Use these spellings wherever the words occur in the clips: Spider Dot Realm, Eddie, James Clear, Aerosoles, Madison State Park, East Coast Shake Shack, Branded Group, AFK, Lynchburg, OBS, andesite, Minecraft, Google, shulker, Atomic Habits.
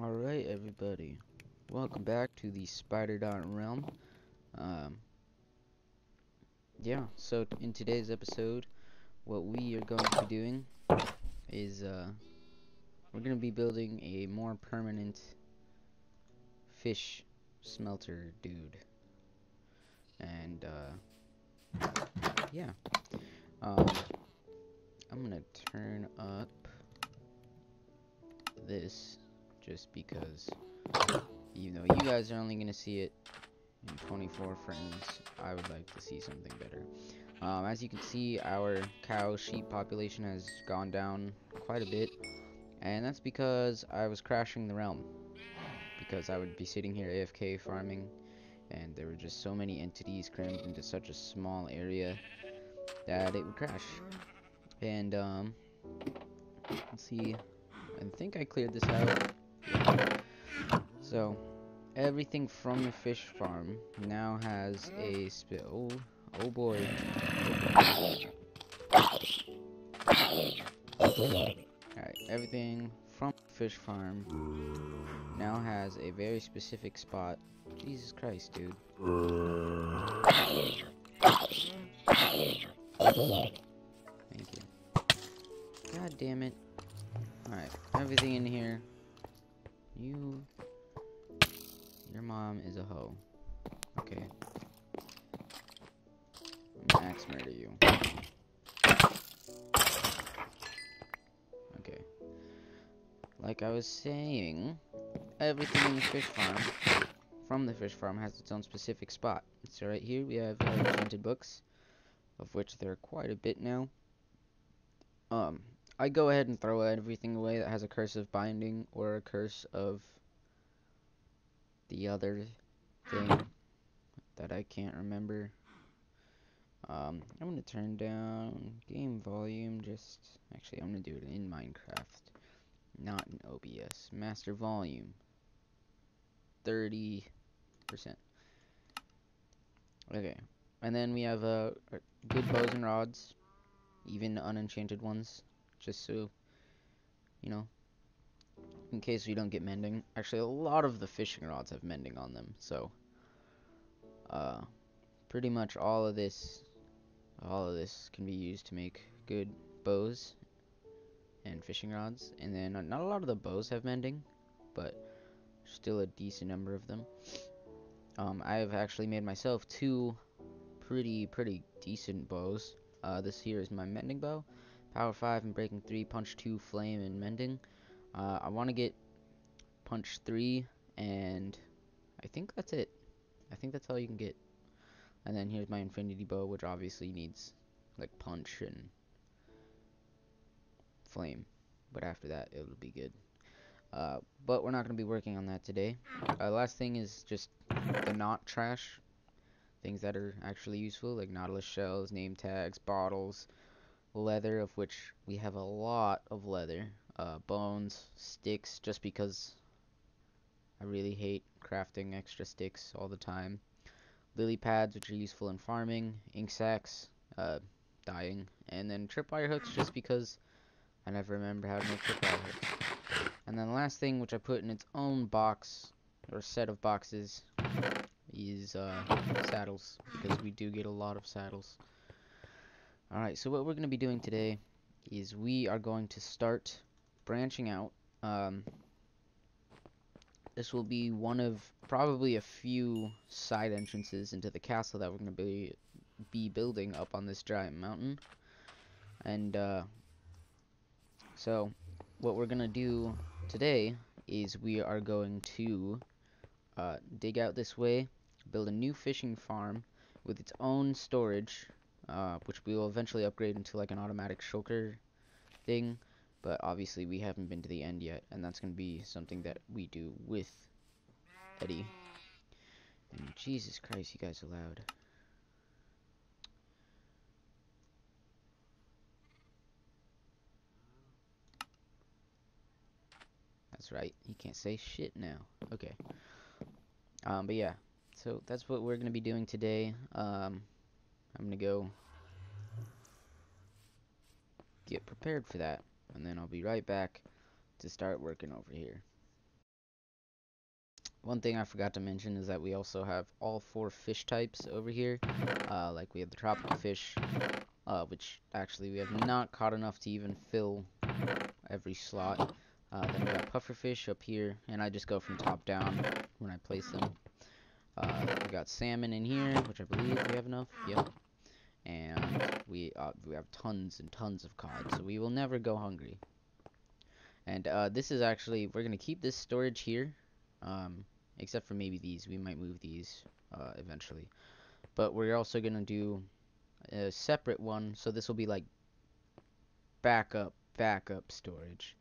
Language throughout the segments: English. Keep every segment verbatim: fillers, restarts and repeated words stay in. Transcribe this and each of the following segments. Alright everybody, welcome back to the Spider Dot Realm. Um, yeah, so in today's episode, what we are going to be doing is uh, we're going to be building a more permanent fish smelter dude. And uh, yeah, um, I'm going to turn up this. Just because, even though you guys are only going to see it in twenty-four frames, I would like to see something better. Um, as you can see, our cow sheep population has gone down quite a bit, and that's because I was crashing the realm. Because I would be sitting here A F K farming, and there were just so many entities crammed into such a small area that it would crash. And, um, let's see, I think I cleared this out. So, everything from the fish farm now has a spit. Oh, oh boy. Alright, everything from the fish farm now has a very specific spot. Jesus Christ, dude. Thank you. God damn it. Alright, everything in here. You. Your mom is a hoe. Okay. I'm gonna axe murder you. Okay. Like I was saying, everything in the fish farm, from the fish farm, has its own specific spot. So right here we have uh, printed books, of which there are quite a bit now. Um, I go ahead and throw everything away that has a curse of binding or a curse of the other thing that I can't remember. Um, I'm going to turn down game volume. Just actually, I'm going to do it in Minecraft, not in O B S. Master volume, thirty percent. Okay, and then we have uh, good bows and rods, even unenchanted ones. Just so, you know, in case we don't get mending. Actually, a lot of the fishing rods have mending on them, so, uh, pretty much all of this, all of this can be used to make good bows and fishing rods. And then, uh, not a lot of the bows have mending, but still a decent number of them. Um, I have actually made myself two pretty, pretty decent bows. Uh, this here is my mending bow. Power five and breaking three, punch two, flame, and mending. Uh, I want to get punch three, and I think that's it. I think that's all you can get. And then here's my infinity bow, which obviously needs, like, punch and flame. But after that, it'll be good. Uh, but we're not going to be working on that today. Uh, last thing is just the not trash. Things that are actually useful, like nautilus shells, name tags, bottles, leather, of which we have a lot of leather, uh, bones, sticks, just because I really hate crafting extra sticks all the time, lily pads, which are useful in farming, ink sacks, uh, dyeing, and then tripwire hooks, just because I never remember how to make tripwire hooks. And then the last thing, which I put in its own box, or set of boxes, is uh, saddles, because we do get a lot of saddles. Alright, so what we're going to be doing today is we are going to start branching out. Um, this will be one of probably a few side entrances into the castle that we're going to be, be building up on this giant mountain. And uh, so what we're going to do today is we are going to uh, dig out this way, build a new fishing farm with its own storage. Uh, which we will eventually upgrade into like an automatic shulker thing, but obviously we haven't been to the end yet, and that's going to be something that we do with Eddie. And Jesus Christ, you guys are loud. That's right, you can't say shit now. Okay. Um, but yeah, so that's what we're going to be doing today. Um... I'm gonna go get prepared for that, and then I'll be right back to start working over here. one thing I forgot to mention is that we also have all four fish types over here. Uh, like we have the tropical fish, uh, which actually we have not caught enough to even fill every slot. Uh, then we got puffer fish up here, and I just go from top down when I place them. Uh, we got salmon in here, which I believe we have enough. Yep. And we uh, we have tons and tons of cod, so we will never go hungry. And uh, this is actually, we're gonna keep this storage here, um, except for maybe these. We might move these uh, eventually, but we're also gonna do a separate one. So this will be like backup, backup storage,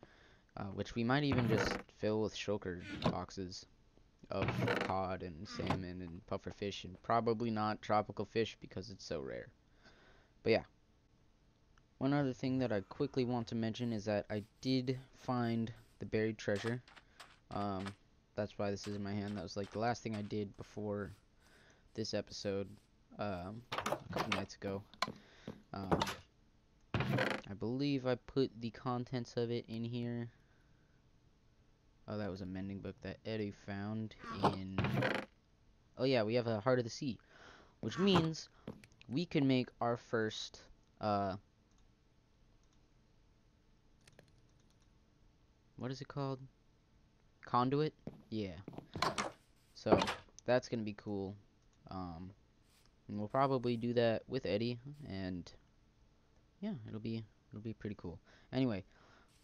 uh, which we might even just fill with shulker boxes of cod and salmon and puffer fish, and probably not tropical fish because it's so rare. But yeah, one other thing that I quickly want to mention is that I did find the buried treasure. Um, that's why this is in my hand. That was like the last thing I did before this episode, um, a couple nights ago. Um, I believe I put the contents of it in here. Oh, that was a mending book that Eddie found in... Oh yeah, we have a Heart of the Sea, which means we can make our first, uh... what is it called? Conduit? Yeah. So, that's gonna be cool. Um, and we'll probably do that with Eddie, and... yeah, it'll be, it'll be pretty cool. Anyway...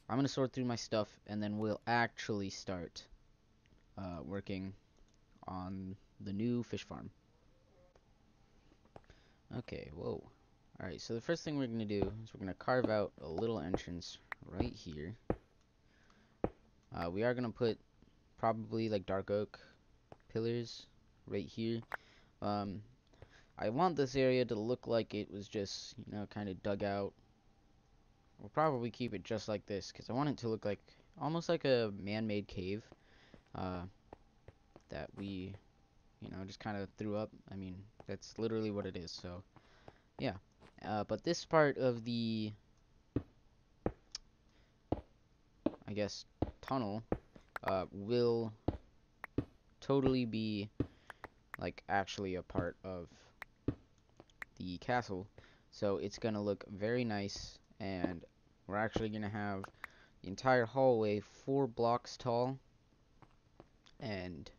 I'm going to sort through my stuff, and then we'll actually start uh, working on the new fish farm. Okay, whoa. Alright, so the first thing we're going to do is we're going to carve out a little entrance right here. Uh, we are going to put probably like dark oak pillars right here. Um, I want this area to look like it was just, you know, kind of dug out. We'll probably keep it just like this, because I want it to look like, almost like a man-made cave, uh, that we, you know, just kind of threw up. I mean, that's literally what it is, so, yeah. Uh, but this part of the, I guess, tunnel, uh, will totally be, like, actually a part of the castle, so it's gonna look very nice. And we're actually going to have the entire hallway four blocks tall, and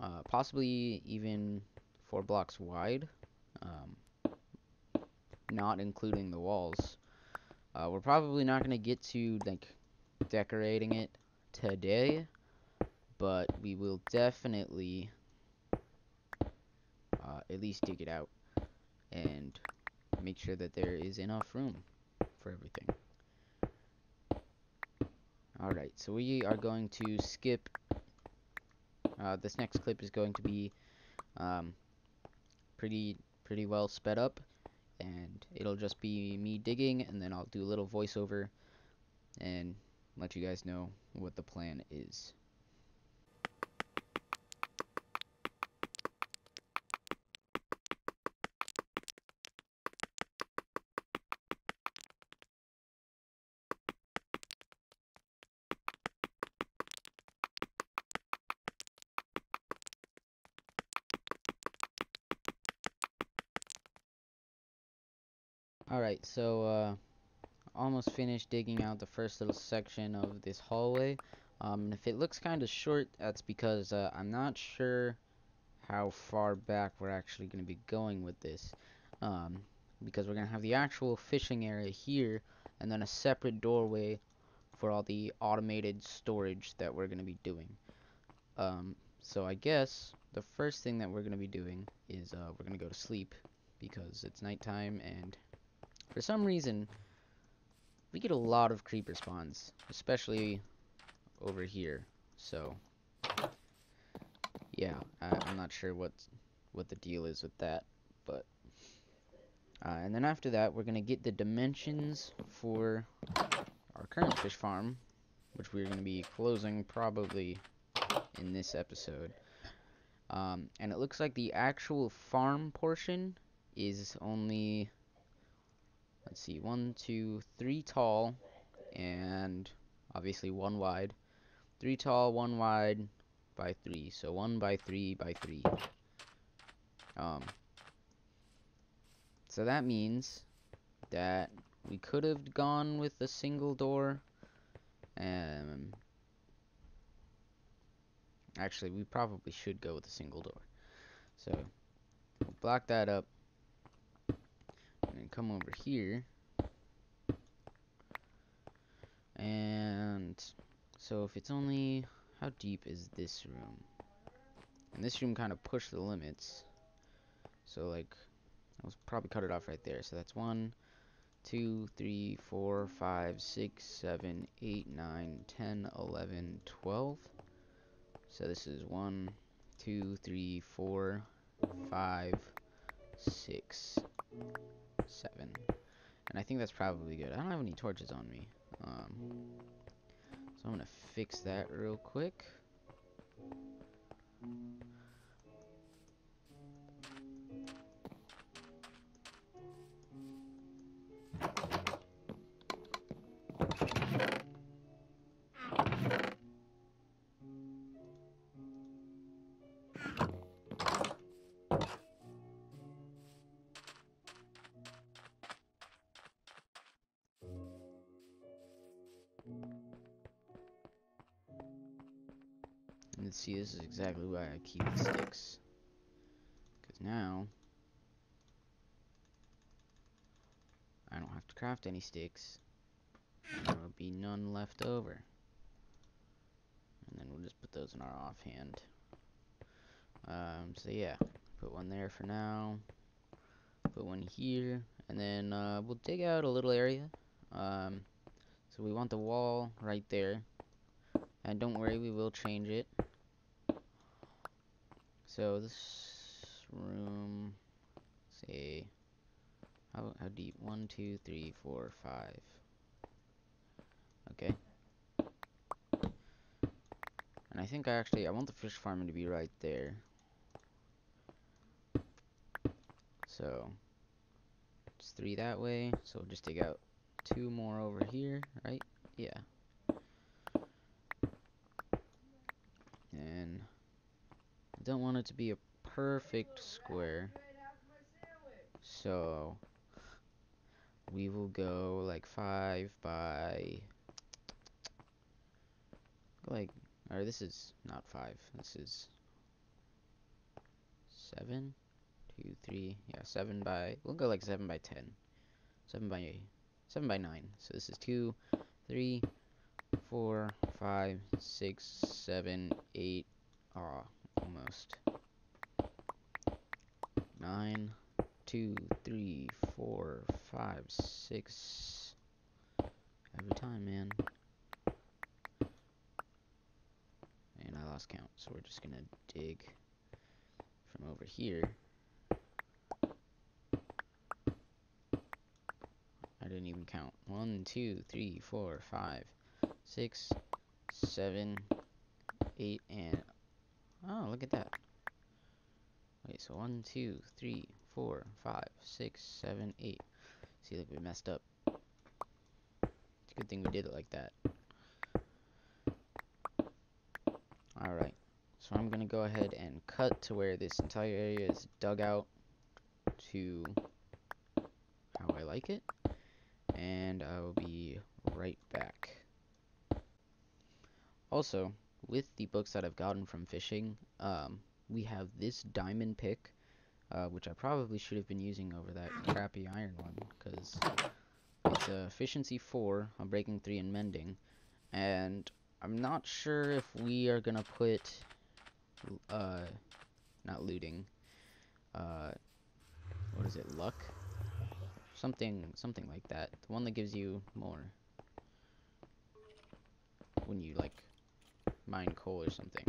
uh, possibly even four blocks wide, um, not including the walls. Uh, we're probably not going to get to like decorating it today, but we will definitely uh, at least dig it out and make sure that there is enough room for everything. Alright, so we are going to skip, uh, this next clip is going to be um, pretty pretty well sped up, and it'll just be me digging, and then I'll do a little voiceover and let you guys know what the plan is. Alright, so, uh, almost finished digging out the first little section of this hallway, um, and if it looks kind of short, that's because, uh, I'm not sure how far back we're actually going to be going with this, um, because we're going to have the actual fishing area here, and then a separate doorway for all the automated storage that we're going to be doing. Um, so I guess the first thing that we're going to be doing is, uh, we're going to go to sleep, because it's nighttime, and... for some reason, we get a lot of creeper spawns, especially over here. So, yeah, I, I'm not sure what what the deal is with that, but uh, and then after that, we're gonna get the dimensions for our current fish farm, which we're gonna be closing probably in this episode. Um, and it looks like the actual farm portion is only. Let's see, one, two, three tall, and obviously one wide. Three tall, one wide, by three. So one by three by three. Um. So that means that we could have gone with a single door. Um. Actually, we probably should go with a single door. So we'll block that up and then come over here. And so if it's only, how deep is this room? And this room kind of pushed the limits. So like, I'll probably cut it off right there. So that's one, two, three, four, five, six, seven, eight, nine, ten, eleven, twelve. So this is one, two, three, four, five, six, seven. And I think that's probably good. I don't have any torches on me. Um, so I'm gonna fix that real quick. See, this is exactly why I keep the sticks, because now I don't have to craft any sticks, and there will be none left over, and then we'll just put those in our offhand. Um, so yeah, put one there for now, put one here, and then uh, we'll dig out a little area. Um, so we want the wall right there, and don't worry, we will change it. So this room, say, how, how deep? One, two, three, four, five. Okay. And I think I actually, I want the fish farm to be right there. So, it's three that way. So we'll just dig out two more over here, right? Yeah. And don't want it to be a perfect square, so we will go like five by like, or this is not five, this is seven, two, three, yeah, seven by, we'll go like seven by ten, seven by eight, seven by nine. So this is two, three, four, five, six, seven, eight, ah. Almost. Nine, two, three, four, five, six. Every time, man. And I lost count, so we're just gonna dig from over here. I didn't even count. One, two, three, four, five, six, seven, eight, and oh, look at that. Wait, so one, two, three, four, five, six, seven, eight. See, look, we messed up. It's a good thing we did it like that. Alright, so I'm gonna go ahead and cut to where this entire area is dug out to how I like it. And I will be right back. Also, with the books that I've gotten from fishing, um, we have this diamond pick, uh, which I probably should have been using over that crappy iron one, because it's uh, efficiency four on breaking three and mending, and I'm not sure if we are gonna put, uh, not looting, uh, what is it, luck? Something, something like that. The one that gives you more when you, like, mine coal or something.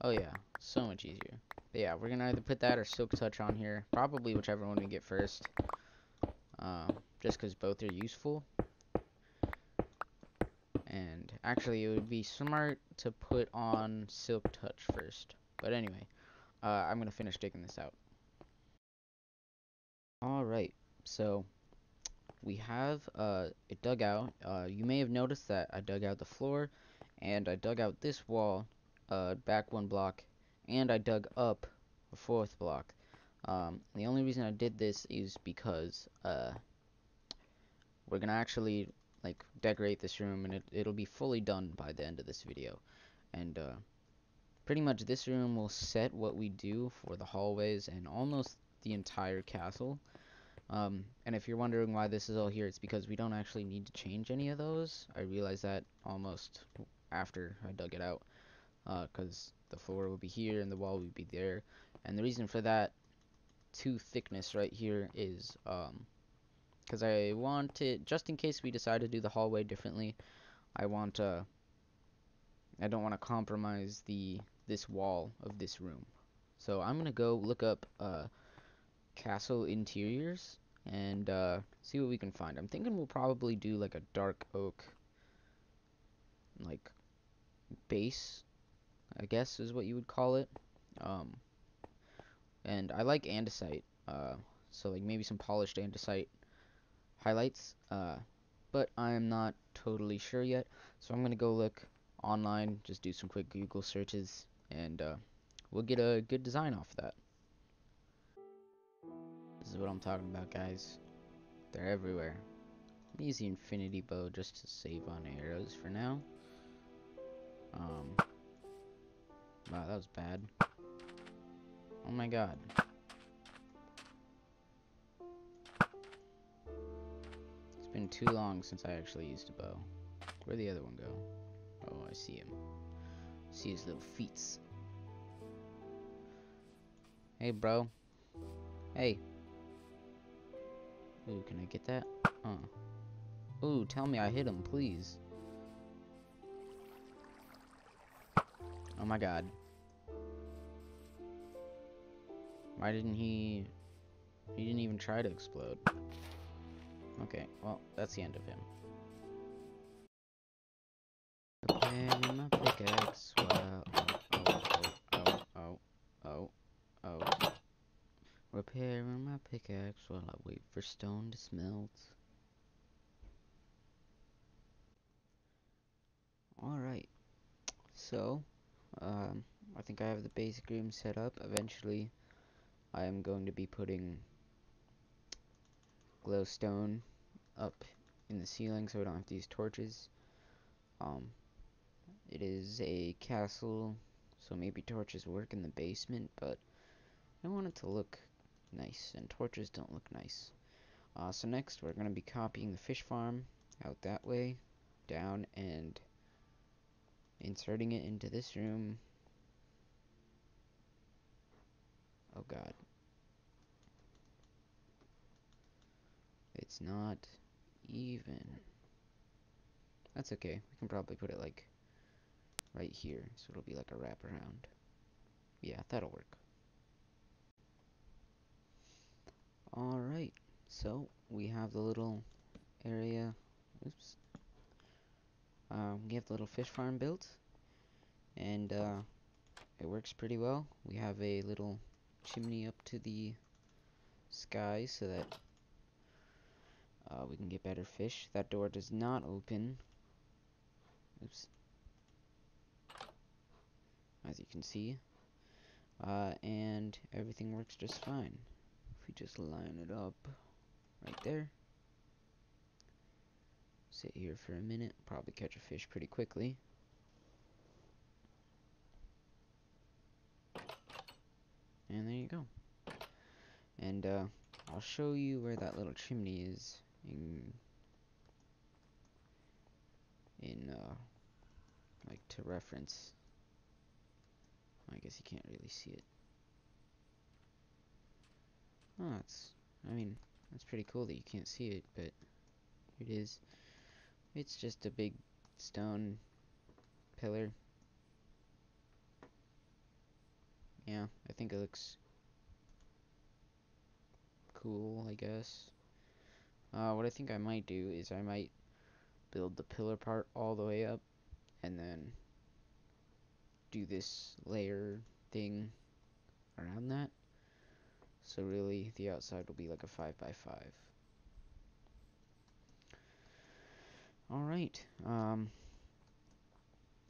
Oh yeah, so much easier. But yeah, we're gonna either put that or Silk Touch on here, probably whichever one we get first, uh, just because both are useful. And actually, it would be smart to put on Silk Touch first, but anyway, uh, I'm gonna finish digging this out. Alright, so we have uh, it dug out. Uh, you may have noticed that I dug out the floor, and I dug out this wall uh, back one block, and I dug up a fourth block. Um, the only reason I did this is because uh, we're gonna actually like decorate this room, and it, it'll be fully done by the end of this video. And uh, pretty much this room will set what we do for the hallways and almost the entire castle. Um, and if you're wondering why this is all here, it's because we don't actually need to change any of those. I realized that almost after I dug it out, because uh, the floor will be here and the wall will be there. And the reason for that two thickness right here is because um, I want it, just in case we decide to do the hallway differently, I want to, uh, I don't want to compromise the this wall of this room. So I'm going to go look up uh, castle interiors and uh, see what we can find. I'm thinking we'll probably do like a dark oak like base, I guess is what you would call it. Um, and I like andesite, uh, so like maybe some polished andesite highlights, uh, but I'm not totally sure yet. So I'm going to go look online, just do some quick Google searches, and uh, we'll get a good design off that. This is what I'm talking about, guys. They're everywhere. I'm gonna use the infinity bow just to save on arrows for now. Um, wow, that was bad. Oh my god. It's been too long since I actually used a bow. Where'd the other one go? Oh, I see him. I see his little feets. Hey, bro. Hey. Ooh, can I get that? Huh. Ooh, tell me I hit him, please. Oh my god. Why didn't he... He didn't even try to explode. Okay, well, that's the end of him. Preparing my pickaxe, well, oh, oh, oh, oh, oh, oh. Repairing my pickaxe while I wait for stone to smelt. Alright. So, um, I think I have the basic room set up. Eventually, I am going to be putting glowstone up in the ceiling so I don't have to use torches. Um, it is a castle, so maybe torches work in the basement, but I want it to look nice, and torches don't look nice. Uh, so next we're going to be copying the fish farm out that way, down, and inserting it into this room. Oh god. It's not even. That's okay, we can probably put it like right here, so it'll be like a wraparound. Yeah, that'll work. Alright, so we have the little area, oops, um, we have the little fish farm built, and uh, it works pretty well. We have a little chimney up to the sky so that uh, we can get better fish. That door does not open, oops, as you can see, uh, and everything works just fine. We just line it up right there. Sit here for a minute, probably catch a fish pretty quickly. And there you go. And uh, I'll show you where that little chimney is in, in uh, like to reference. I guess you can't really see it. Oh, that's, I mean, that's pretty cool that you can't see it, but it is. It's just a big stone pillar. Yeah, I think it looks cool, I guess. Uh, what I think I might do is I might build the pillar part all the way up, and then do this layer thing around that. So really, the outside will be like a five by five. All right. Um,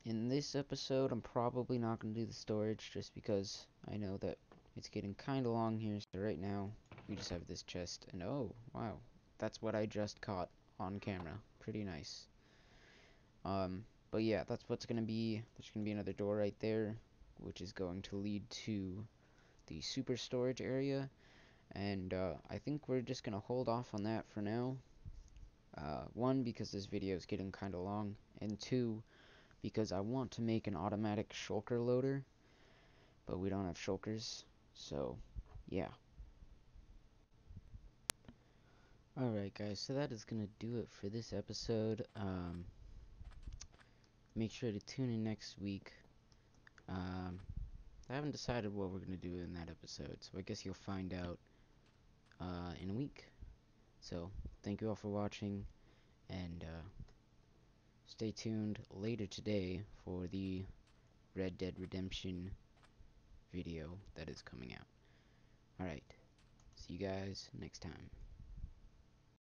in this episode, I'm probably not going to do the storage just because I know that it's getting kind of long here. So right now, we just have this chest, and oh, wow, that's what I just caught on camera. Pretty nice. Um, but yeah, that's what's going to be. There's going to be another door right there, which is going to lead to the super storage area. And uh, I think we're just going to hold off on that for now. Uh, one, because this video is getting kind of long, and two, because I want to make an automatic shulker loader, but we don't have shulkers, so yeah. Alright guys, so that is going to do it for this episode. Um, make sure to tune in next week. Um, I haven't decided what we're going to do in that episode, so I guess you'll find out uh, in a week. So, thank you all for watching, and uh, stay tuned later today for the Red Dead Redemption video that is coming out. Alright, see you guys next time.